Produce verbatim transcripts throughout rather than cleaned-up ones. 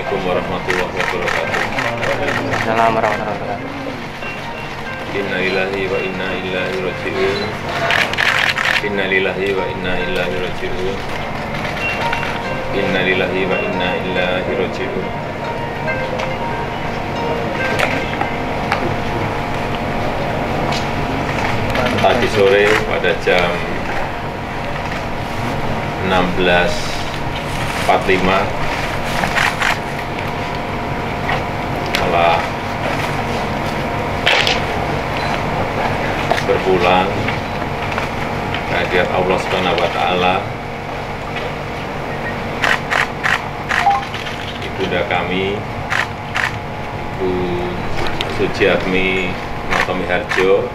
Assalamualaikum warahmatullahi wabarakatuh. Assalamualaikum warahmatullahi wabarakatuh. Inna lillahi wa inna ilaihi raji'un. Inna lillahi wa inna ilaihi raji'un. Inna lillahi wa inna ilaihi raji'un. Tadi sore pada jam enam belas empat puluh lima telah berpulang hadirat Allah Subhanahu Wa Ta'ala ibunda kami Ibu Sudjiatmi Notomihardjo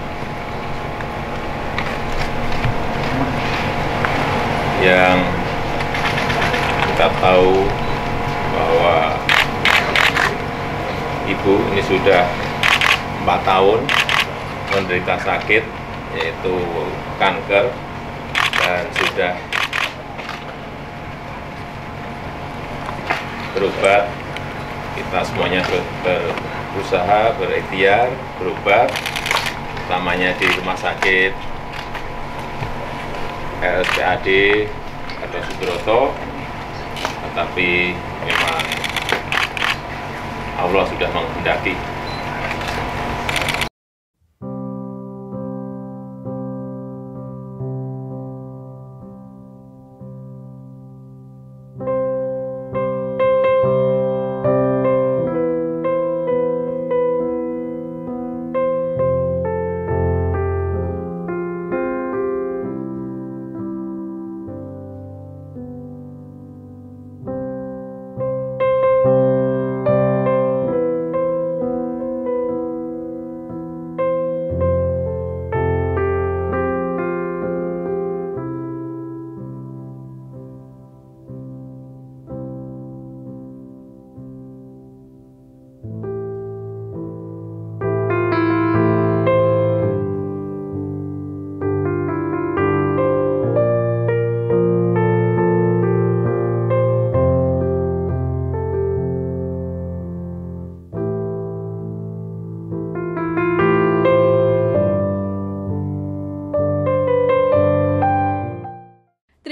yang kita tahu bahwa Ibu ini sudah empat tahun menderita sakit, yaitu kanker, dan sudah berobat. Kita semuanya ber berusaha, berikhtiar, berobat, utamanya di rumah sakit R S P A D Gatot Subroto, tetapi memang Allah sudah menghendaki.